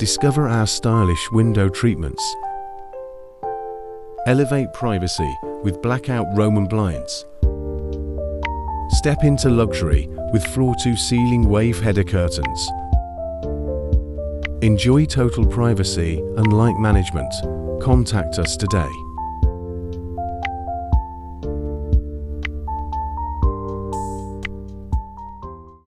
Discover our stylish window treatments. Elevate privacy with blackout Roman blinds. Step into luxury with floor-to-ceiling wave header curtains. Enjoy total privacy and light management. Contact us today.